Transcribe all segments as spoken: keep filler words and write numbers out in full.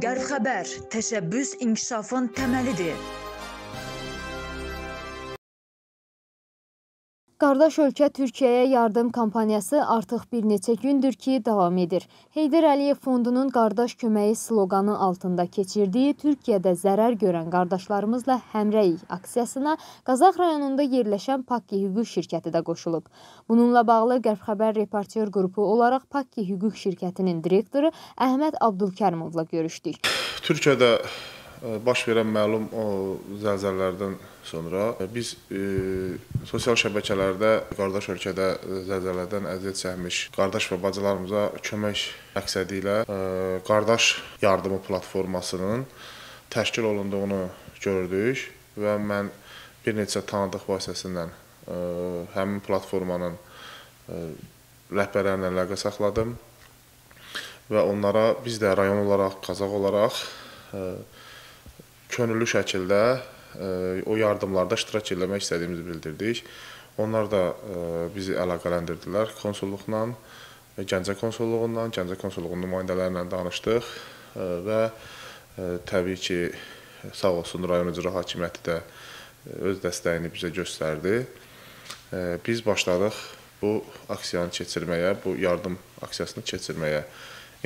Qerbxeber təşəbbüs inkişafın təməlidir. Qardaş ölkə Türkiyəyə yardım kampaniyası artıq bir neçə gündür ki, davam edir. Heydir Aliyev Fondunun qardaş köməyi sloganı altında keçirdiyi Türkiyədə zərər görən qardaşlarımızla həmrəyik aksiyasına Qazax rayonunda yerləşən Pakki Hüquq Şirkəti də qoşulub. Bununla bağlı Haber Repartör Qrupu olaraq Pakki Hüquq Şirkətinin direktoru Əhməd Abdülkərimovla görüşdük. Türkiyədə baş verən məlum o zəlzələlərdən sonra biz e, sosial şəbəkələrdə qardaş ölkədə zəlzələdən əziyyət çəkmiş qardaş və bacılarımıza kömək məqsədi ilə e, qardaş yardımı platformasının təşkil olunduğunu gördük və mən bir neçə tanıdıq vasitəsindən e, həmin platformanın e, rəhbərlərinə əlaqə saxladım və onlara biz də rayon olaraq, Qazax olaraq e, könüllü şəkildə o yardımlarda iştirak etmək istədiyimizi bildirdik. Onlar da bizi əlaqələndirdilər konsulluqla, Gəncə konsulluğundan, Gəncə konsulluğunun nümayəndələrlə danışdıq və təbii ki, sağ olsun rayon icra hakimiyyəti də öz dəstəyini bizə göstərdi. Biz başladıq bu aksiyanı keçirməyə, bu yardım aksiyasını keçirməyə.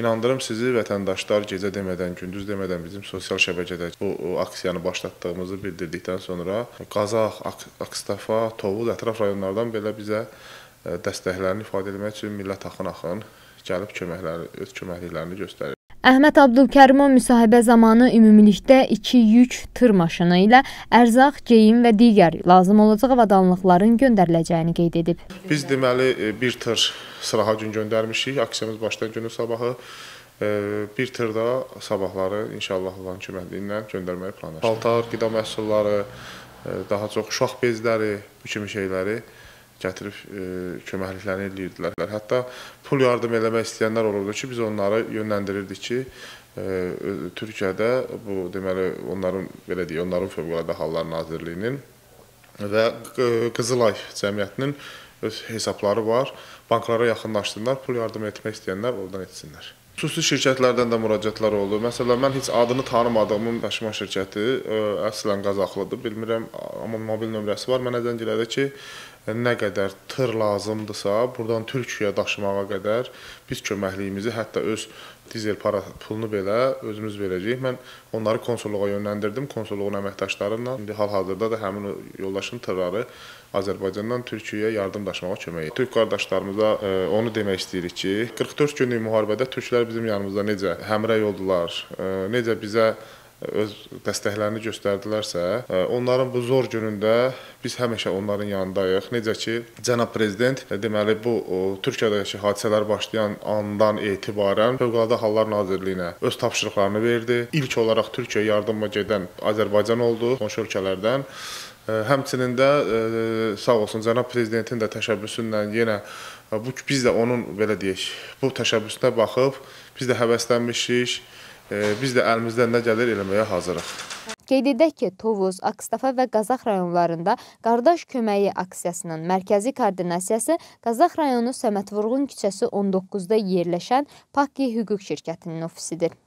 İnandırım sizi, vətəndaşlar gecə demədən, gündüz demədən bizim sosial şəbəkədə bu aksiyanı başlatdığımızı bildirdikdən sonra Qazax, Akstafa, Tovud, ətraf rayonlardan belə bizə dəstəklərini ifadə etmək üçün millət axın-axın gəlib köməkləri, öz köməkliklərini göstərir. Əhməd Abdülkərimov müsahibə zamanı ümumilikdə iki yük tır maşını ilə ərzaq, geyim və digər lazım olacaq avadanlıqların göndəriləcəyini qeyd edib. Biz deməli bir tır sıraha gün göndərmişik, aksiyamız başlayan günün sabahı, bir tır da sabahları inşallah olan köməkliyindən göndərməyi planlaşdırır. Paltar, qida məhsulları, daha çox uşaq bezləri, bu kimi şeyləri gətirib e, köməkliklərini edirdilər. Hətta pul yardım eləmək istəyənlər olurdu ki, biz onları yönləndirirdik ki, e, Türkiyədə bu deməli onların belə deyək, onların Fövqəladə Hallar Nazirliyinin və Qızılay cəmiyyətinin öz hesabları var. Banklara yaxınlaşsınlar, pul yardım etmək istəyənlər oradan etsinlər. Xüsusi şirkətlərdən də müraciətlər oldu. Məsələn, mən heç adını tanımadığım daşıma şirkəti əslən qazaxlıdır, bilmirəm, amma mobil nömrəsi var. Mənə zəng elədi ki, nə qədər tır lazımdırsa, buradan Türkiyəyə daşımağa qədər biz köməkliyimizi, hətta öz dizel para pulunu belə özümüz verəcəyik. Mən onları konsulluğa yönləndirdim, konsulluğun əməkdaşlarıyla. İndi hal-hazırda da həmin yoldaşın tırları Azərbaycandan Türkiyəyə yardım daşımağa kömək edir. Türk qardaşlarımıza onu demək istəyirik ki, qırx dörd günlük müharibədə türklər bizim yanımızda necə həmrəy oldular, necə bizə öz dəstəklərini göstərdilərsə, onların bu zor günündə biz həmişə onların yanındayıq. Necə ki, Zena prezident deməli bu Türkiyədəki hadisələr başlayan andan etibarən Fövqəladə Hallar Nazirliyinə öz tapşırıqlarını verdi. İlk olaraq Türkiyə yardıma gedən Azərbaycan oldu, qonşu ölkələrdən. Həmçinin də sağ olsun Zena prezidentin də təşəbbüsünlə yenə bu biz də onun belə deyək, bu təşəbbüsünə baxıb biz də həvəslənmişik. Biz də əlimizdən nə gəlir eləməyə hazırıq. Qeyd edək ki, Tovuz, Akstafa və Qazax rayonlarında qardaş köməyi aksiyasının mərkəzi koordinasiyası Qazax rayonu Səmət Vurğun küçəsi on doqquzda yerləşən Pakki Hüquq Şirkətinin ofisidir.